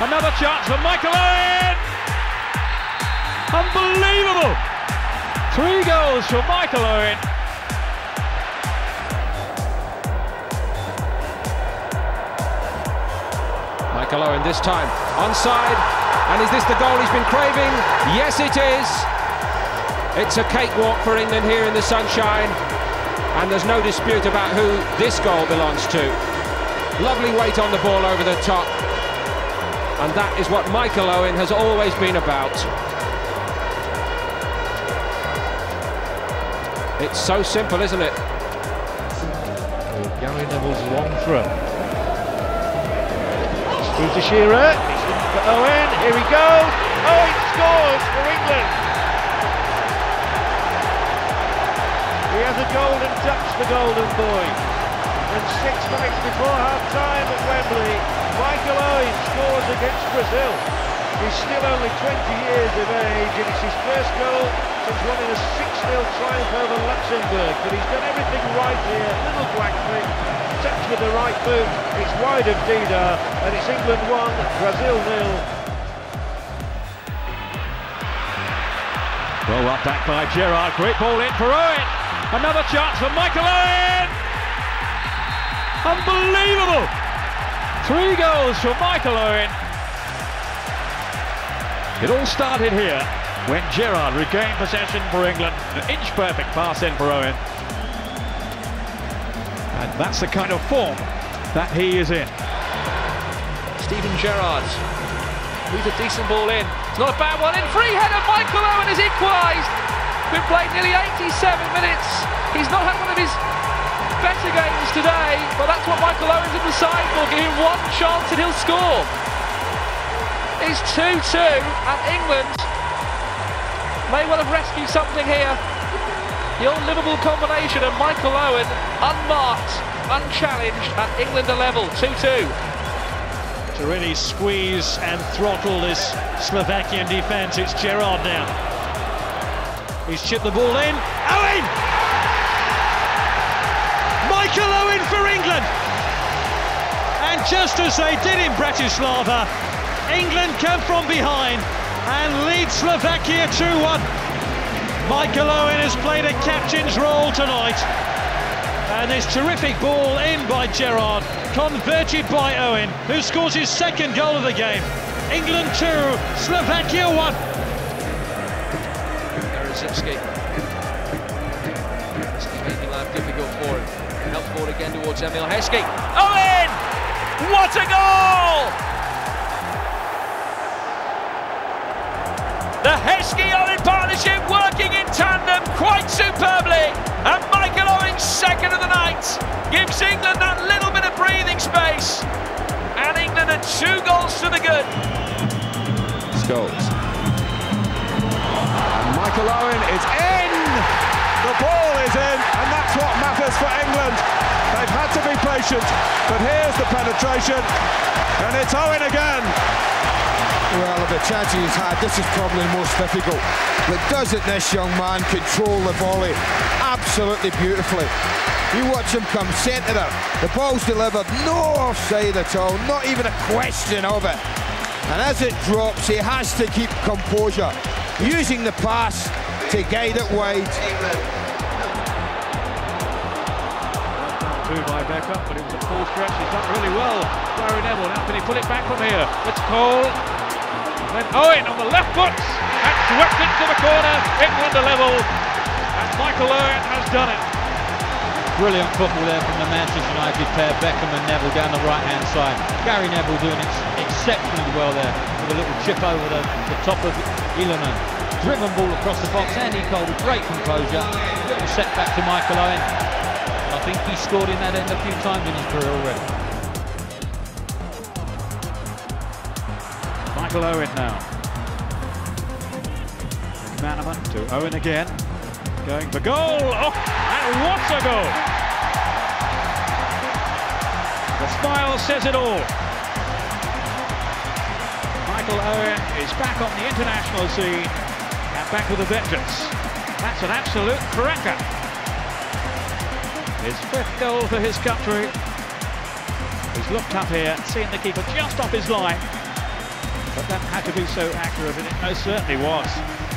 Another chance for Michael Owen! Unbelievable! 3 goals for Michael Owen. Michael Owen this time onside. And is this the goal he's been craving? Yes, it is. It's a cakewalk for England here in the sunshine. And there's no dispute about who this goal belongs to. Lovely weight on the ball over the top. And that is what Michael Owen has always been about. It's so simple, isn't it? Gary Neville's long throw. Through to Shearer. He's looking for Owen. Here he goes. Owen scores for England. He has a golden touch, the golden boy. And 6 minutes before half-time at Wembley, Michael Owen scores against Brazil. He's still only 20 years of age, and it's his first goal since winning a 6-0 triumph over Luxembourg. But he's done everything right here. Little black thing, touch with the right boot, it's wide of Dida, and it's England 1, Brazil 0. Well, up back by Gerrard, great ball in for Owen. Another chance for Michael Owen! Unbelievable! 3 goals for Michael Owen. It all started here when Gerrard regained possession for England. An inch-perfect pass in for Owen. And that's the kind of form that he is in. Steven Gerrard leaves a decent ball in. It's not a bad one in. Free header, Michael Owen has equalised. We've played nearly 87 minutes. He's not had one of his better games today, but that's what Michael Owen's in the side for. Give him one chance and he'll score. It's 2-2 and England may well have rescued something here. The old Liverpool combination and Michael Owen unmarked, unchallenged, and England are level, 2-2. To really squeeze and throttle this Slovakian defence, it's Gerrard now. He's chipped the ball in. Owen! Michael Owen for England! And just as they did in Bratislava, England come from behind and lead Slovakia 2-1. Michael Owen has played a captain's role tonight. And this terrific ball in by Gerrard, converted by Owen, who scores his 2nd goal of the game. England 2, Slovakia 1. Gary Neville. It's making life difficult for him. Help forward again towards Emil Heskey. Owen! What a goal! The Heskey-Owen partnership working in tandem quite superbly, and Michael Owen's 2nd of the night gives England that little bit of breathing space, and England are 2 goals to the good. Scholes. And Michael Owen is in! The ball is in, and that's what matters for England. They've had to be patient, but here's the penetration, and it's Owen again. Well, the chance he's had, this is probably the most difficult. But doesn't this young man control the volley absolutely beautifully? You watch him come centre it, the ball's delivered, no offside at all, not even a question of it. And as it drops, he has to keep composure, using the pass to guide it wide. Two by Beckham, but it was a full stretch, he's done really well. Gary Neville, now can he pull it back from here? It's Cole. Then Owen on the left foot, and swept into the corner, England are level, and Michael Owen has done it. Brilliant football there from the Manchester United pair, Beckham and Neville down the right-hand side. Gary Neville doing it exceptionally well there, with a little chip over the top of Elanen. Driven ball across the box, Andy Cole with great composure, little set back to Michael Owen. I think he scored in that end a few times in his career already. Michael Owen now. McManaman to Owen again. Going for goal! Oh, and what a goal! The smile says it all. Michael Owen is back on the international scene and back with a vengeance. That's an absolute cracker. His 5th goal for his country. He's looked up here, seeing the keeper just off his line. but that had to be so accurate, and it most certainly was.